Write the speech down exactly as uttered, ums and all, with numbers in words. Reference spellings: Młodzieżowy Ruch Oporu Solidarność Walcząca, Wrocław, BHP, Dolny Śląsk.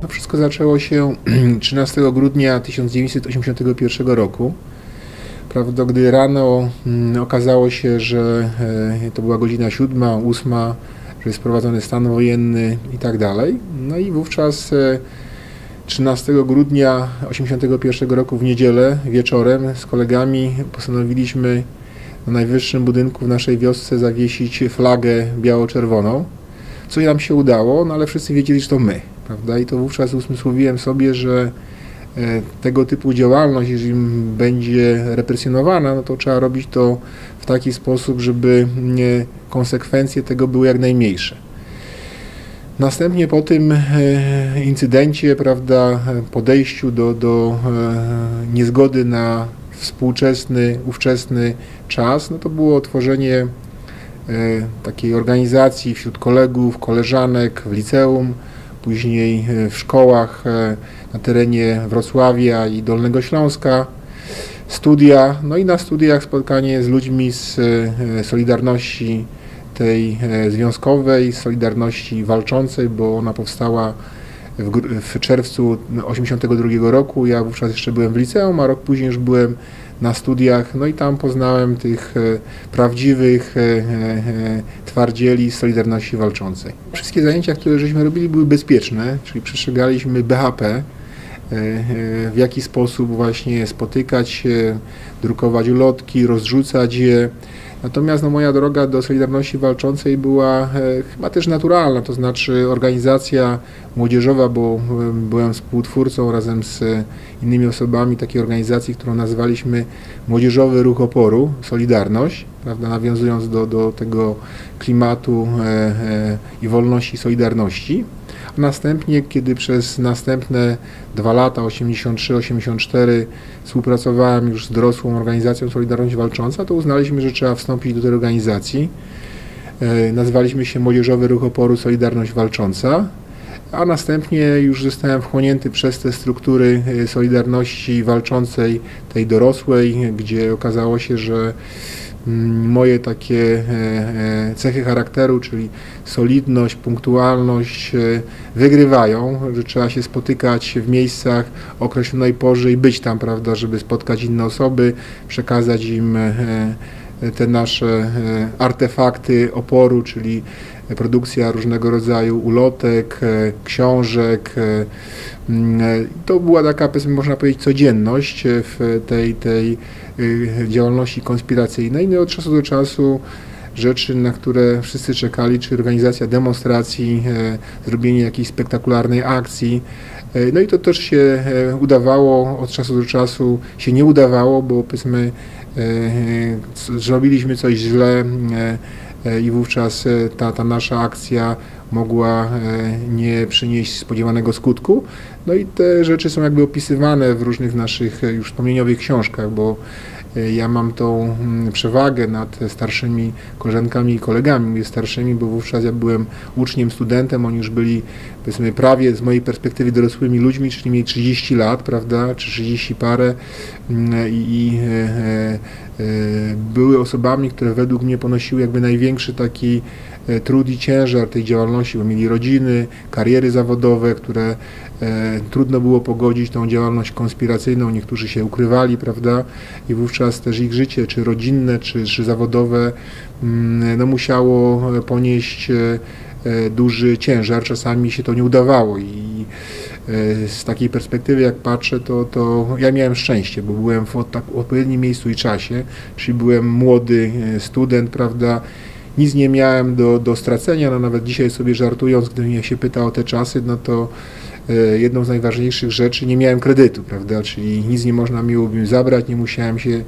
To wszystko zaczęło się trzynastego grudnia tysiąc dziewięćset osiemdziesiątego pierwszego roku. Prawda, gdy rano okazało się, że to była godzina siódma, ósma, że jest wprowadzony stan wojenny i tak dalej. No i wówczas trzynastego grudnia tysiąc dziewięćset osiemdziesiątego pierwszego roku w niedzielę wieczorem z kolegami postanowiliśmy na najwyższym budynku w naszej wiosce zawiesić flagę biało-czerwoną, co nam się udało, no ale wszyscy wiedzieli, że to my, prawda? I to wówczas usmysłowiłem sobie, że tego typu działalność, jeżeli będzie represjonowana, no to trzeba robić to w taki sposób, żeby konsekwencje tego były jak najmniejsze. Następnie po tym incydencie, prawda, podejściu do, do niezgody na współczesny, ówczesny czas, no to było tworzenie takiej organizacji wśród kolegów, koleżanek w liceum, później w szkołach na terenie Wrocławia i Dolnego Śląska, studia, no i na studiach spotkanie z ludźmi z Solidarności tej związkowej, z Solidarności Walczącej, bo ona powstała w, w czerwcu tysiąc dziewięćset osiemdziesiątego drugiego roku. Ja wówczas jeszcze byłem w liceum, a rok później już byłem na studiach, no i tam poznałem tych prawdziwych twardzieli z Solidarności Walczącej. Wszystkie zajęcia, które żeśmy robili, były bezpieczne, czyli przestrzegaliśmy B H P, w jaki sposób właśnie spotykać się, drukować ulotki, rozrzucać je. Natomiast no, moja droga do Solidarności Walczącej była chyba też naturalna, to znaczy organizacja młodzieżowa, bo byłem współtwórcą razem z innymi osobami takiej organizacji, którą nazwaliśmy Młodzieżowy Ruch Oporu Solidarność, prawda, nawiązując do, do tego klimatu i wolności i solidarności. A następnie, kiedy przez następne dwa lata, osiemdziesiąt trzy osiemdziesiąt cztery, współpracowałem już z dorosłą organizacją Solidarność Walcząca, to uznaliśmy, że trzeba wstąpić do tej organizacji. Nazwaliśmy się Młodzieżowy Ruch Oporu Solidarność Walcząca, a następnie już zostałem wchłonięty przez te struktury Solidarności Walczącej, tej dorosłej, gdzie okazało się, że moje takie cechy charakteru, czyli solidność, punktualność wygrywają, że trzeba się spotykać w miejscach o określonej porze i być tam, prawda, żeby spotkać inne osoby, przekazać im te nasze artefakty oporu, czyli produkcja różnego rodzaju ulotek, książek. To była taka, można powiedzieć, codzienność w tej, tej działalności konspiracyjnej. No i od czasu do czasu rzeczy, na które wszyscy czekali, czyli organizacja demonstracji, zrobienie jakiejś spektakularnej akcji. No i to też się udawało, od czasu do czasu się nie udawało, bo powiedzmy, zrobiliśmy coś źle i wówczas ta, ta nasza akcja mogła nie przynieść spodziewanego skutku. No i te rzeczy są jakby opisywane w różnych naszych już wspomnieniowych książkach, bo ja mam tą przewagę nad starszymi koleżankami i kolegami. Mówię starszymi, bo wówczas ja byłem uczniem, studentem, oni już byli, powiedzmy, prawie z mojej perspektywy dorosłymi ludźmi, czyli mieli trzydzieści lat, prawda, czy trzydzieści parę i, i e, e, były osobami, które według mnie ponosiły jakby największy taki trud i ciężar tej działalności, bo mieli rodziny, kariery zawodowe, które e, trudno było pogodzić tą działalność konspiracyjną, niektórzy się ukrywali, prawda, i wówczas też ich życie, czy rodzinne, czy, czy zawodowe, mm, no, musiało ponieść e, duży ciężar, czasami się to nie udawało i e, z takiej perspektywy, jak patrzę, to, to ja miałem szczęście, bo byłem w odpowiednim miejscu i czasie, czyli byłem młody student, prawda, nic nie miałem do, do stracenia, no nawet dzisiaj sobie żartując, gdy mnie się pyta o te czasy, no to y, jedną z najważniejszych rzeczy, nie miałem kredytu, prawda, czyli nic nie można mi było zabrać, nie musiałem się